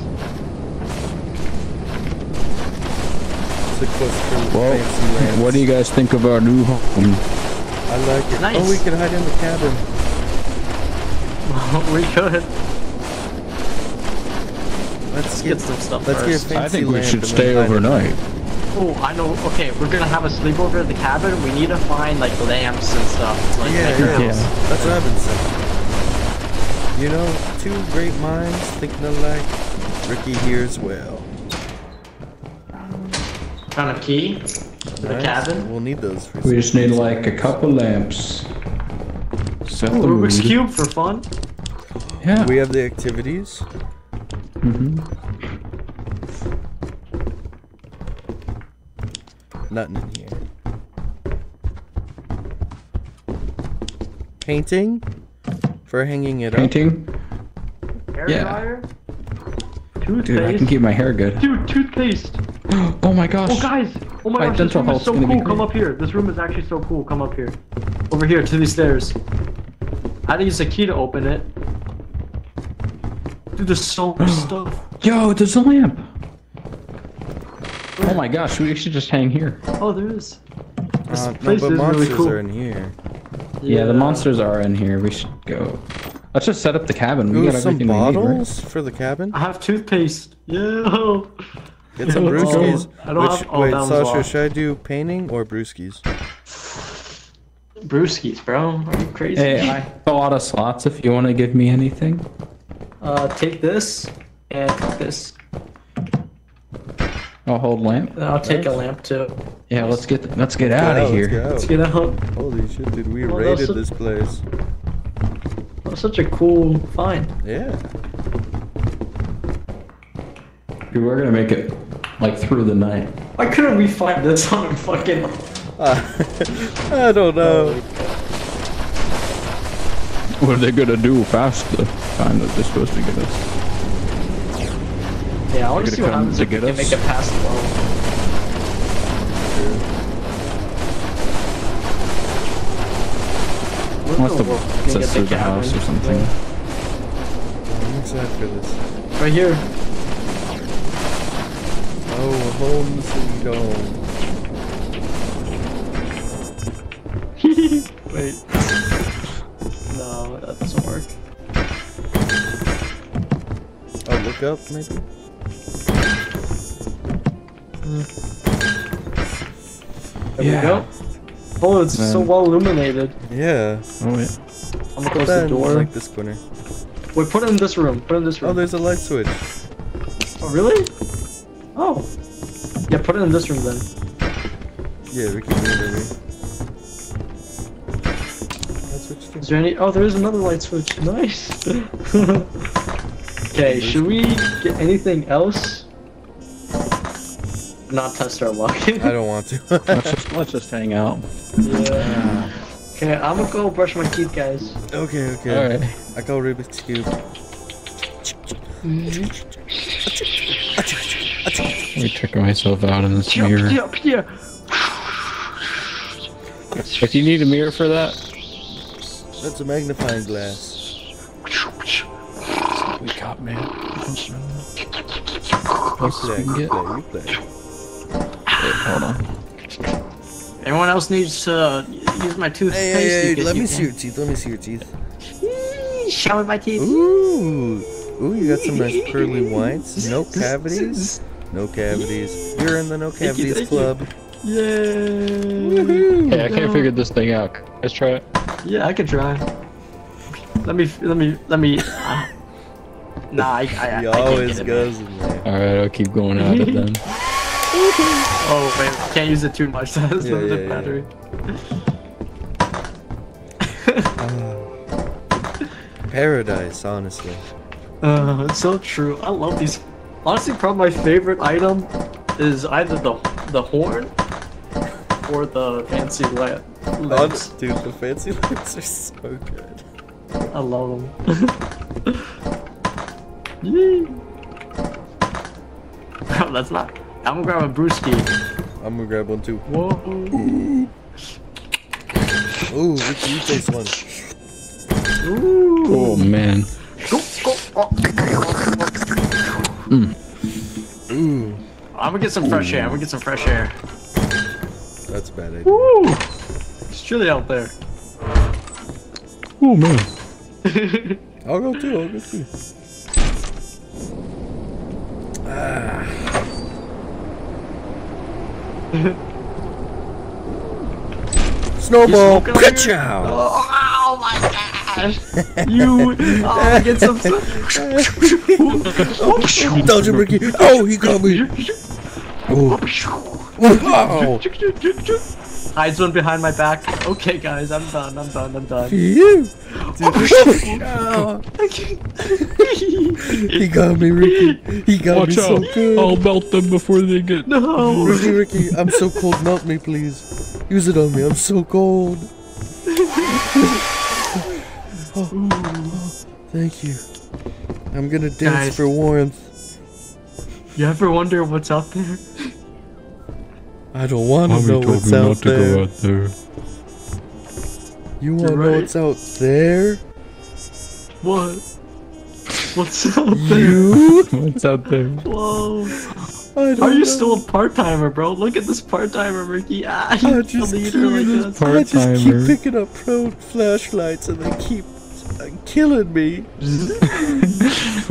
Well, what do you guys think of our new home? I like it. Nice. Oh, we can hide in the cabin. We could. Let's get some stuff first. I think we should stay overnight. Oh, I know. Okay, we're gonna have a sleepover at the cabin. We need to find like lamps and stuff. Like, yeah. That's what I've been saying. You know, two great minds thinking alike. Ricky here as well. Found a key to the cabin. We'll need those. We just need like a couple lamps. So Rubik's Cube for fun. Yeah. We have the activities. Mm-hmm. Nothing in here. Painting. For hanging it up. Hair dryer? Toothpaste? Dude, I can keep my hair good. Dude, toothpaste! Oh my gosh! Oh guys! Oh my gosh, this room is so cool, come up here. This room is actually so cool, come up here. Over here, to these stairs. I had to use a key to open it. Dude, there's so much stuff. Yo, there's a lamp! Where? Oh my gosh, we should just hang here. Oh, there is. This place is really cool. Are in here. Yeah, the monsters are in here. We should go. Let's just set up the cabin. We got everything we need, right? Some bottles for the cabin? I have toothpaste. Yo! Get some brewskis. I don't have... Oh, wait, Sasha, should I do painting or brewskis? Brewskis, bro. Are you crazy? Hey, I have a lot of slots if you want to give me anything. Take this and this. I'll hold lamp. I'll take a lamp too. Yeah, let's get out of here. Let's get out. Holy shit, dude, we raided this place. That was such a cool find. Yeah. Dude, we're gonna make it like through the night. Why couldn't we find this on a fucking? I don't know. What are they gonna do? Faster? Find that they're supposed to get us. Yeah, I want to see what happens if we can make it past 12. Unless the boss says through the house or something. I'm excited for this. Right here. Oh, Holmes and Gold. Wait. No, that doesn't work. Oh, look up, maybe? There we go. Oh, it's so well illuminated. Yeah. Oh, wait. I'm gonna close the door. Like this corner. Wait, put it in this room. Put it in this room. Oh, there's a light switch. Oh, really? Oh. Yeah, put it in this room then. Yeah, we can do it over. Is there any? Oh, there is another light switch. Nice. Okay, should we get anything else? Not test our luck. I don't want to. let's just hang out. Yeah. Okay, I'm gonna go brush my teeth, guys. Okay. All right. I go Rubik's Cube. Let me check myself out in this mirror. If you need a mirror for that, that's a magnifying glass. We got, man. You play. Wait, hold on. Everyone else needs to use my toothpaste. Hey, let me see your teeth. Let me see your teeth. Shower my teeth. Ooh. Ooh, you got some nice pearly whites. No cavities. No cavities. You're in the no cavities club. Yay. Woohoo. Hey, I can't figure this thing out. Let's try it. Yeah, I can try. Let me. Nah, I always goes in there. Alright, I'll keep going at it then. Oh wait, can't use it too much. That's the battery. Paradise, honestly. It's so true. I love these. Honestly, probably my favorite item is either the horn or the fancy lights. Oh, dude, the fancy lights are so good. I love them. Yeah. That's not. I'm gonna grab a brewski. I'm gonna grab one too. Whoa. Ooh, Ricky, you taste one. Ooh. Oh man. Mm. Ooh. I'm gonna get some fresh air. I'm gonna get some fresh air. That's a bad idea. Ooh. It's chilly out there. Oh man. I'll go too. I'll go too. Ah. Snowball, catch out! Oh my gosh! You get some. Don't you, Ricky? Oh, he got me! Oh! Hides one behind my back. Okay, guys, I'm done. I'm done. I'm done. You. He got me, Ricky. He got me so good. I'll melt them before they get. No. Ricky, I'm so cold. Melt me, please. Use it on me. I'm so cold. Oh, thank you. I'm gonna dance for warmth. You ever wonder what's out there? I don't want to know what's out there. You want to know what's out there? What? What's out there? You? What's out there? Whoa. Are you still a part-timer, bro? Look at this part-timer, Ricky. Ah, I just keep picking up pro flashlights and they keep killing me.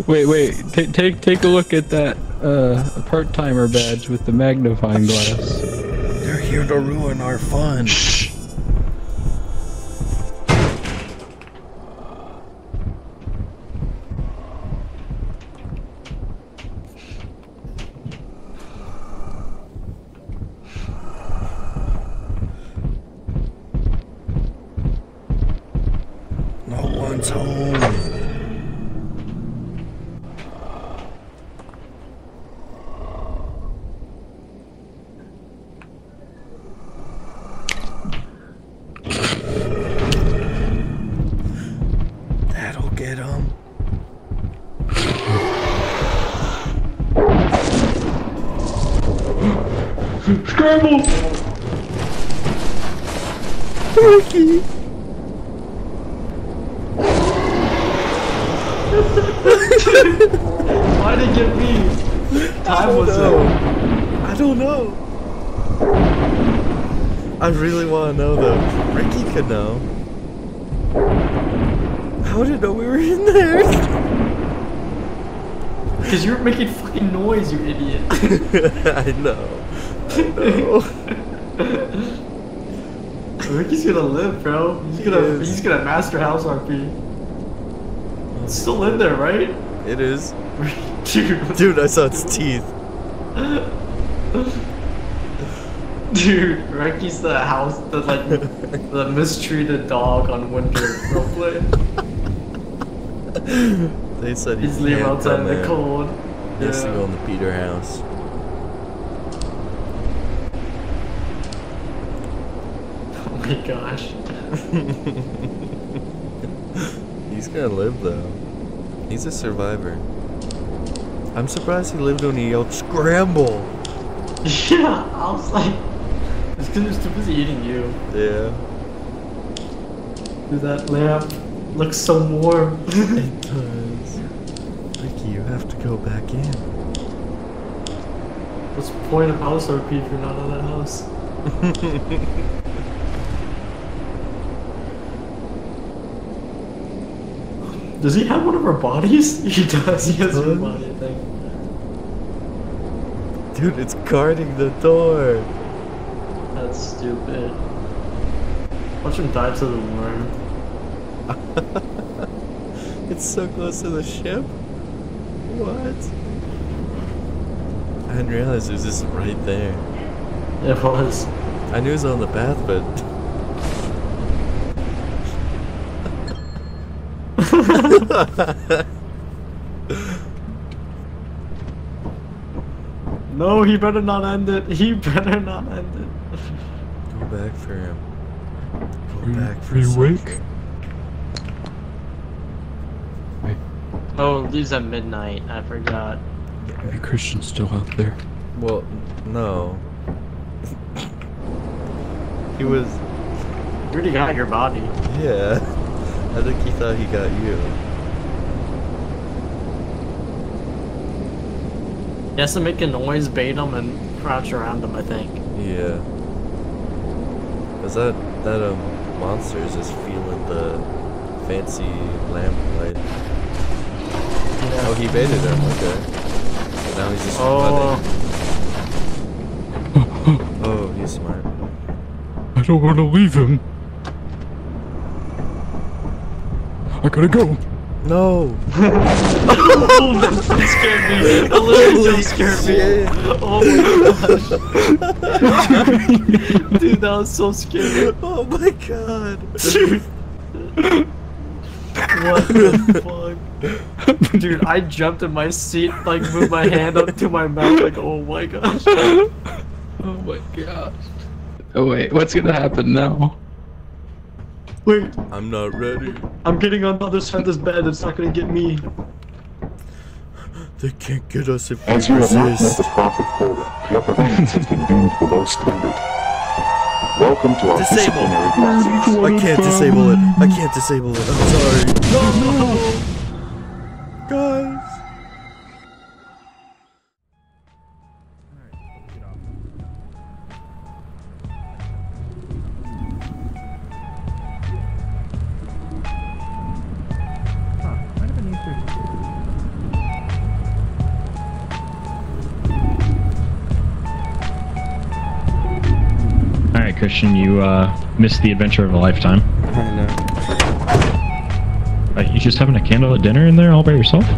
Wait. Take a look at that part-timer badge with the magnifying glass. They're here to ruin our fun. I know. Ricky's gonna live, bro. He's gonna master house RP. It's still in there, right? It is. Dude, I saw its teeth. Dude, Ricky's the house, the mistreated dog on Winter roleplay. They said he's leaving outside in the cold. He has to go in the Peter house. Oh my gosh. He's gonna live though. He's a survivor. I'm surprised he lived when he yelled scramble. Yeah, I was like, it's because he was too busy eating you. Yeah. Dude, that lamp looks so warm. It does. You have to go back in. What's the point of house RP if you're not on that house? Does he have one of our bodies? He does, he has one body, I think. Dude, it's guarding the door! That's stupid. Watch him dive to the worm. It's so close to the ship? What? I didn't realize it was just right there. It was. I knew it was on the path, but... No, he better not end it. He better not end it. Go back for him. Go back for him. Wait. Oh, it leaves at midnight. I forgot. Hey, Christian's still out there. Well, no. He was. You already got your body. Yeah. I think he thought he got you. He has to make a noise, bait him, and crouch around him, I think. Yeah. Cause that monster is just feeling the fancy lamp light. Yeah. Oh, he baited him, okay. And now he's just running. Oh, he's smart. I don't want to leave him. I gotta go! No! Oh, that scared me! That literally scared me! Oh my gosh! Dude, that was so scary! Oh my god! Dude! What the fuck? Dude, I jumped in my seat, like, moved my hand up to my mouth, like, oh my gosh! Oh my gosh! Oh wait, what's gonna happen now? Wait. I'm not ready. I'm getting on the other side of this bed. It's not gonna get me. They can't get us if we resist. As you have not met the prophet quota, your performance has been doomed below standard. Welcome to our disciplinary process. I can't disable it. I can't disable it. I'm sorry. No, no. Guys. Christian, you missed the adventure of a lifetime. I know. You just having a candlelit dinner in there all by yourself?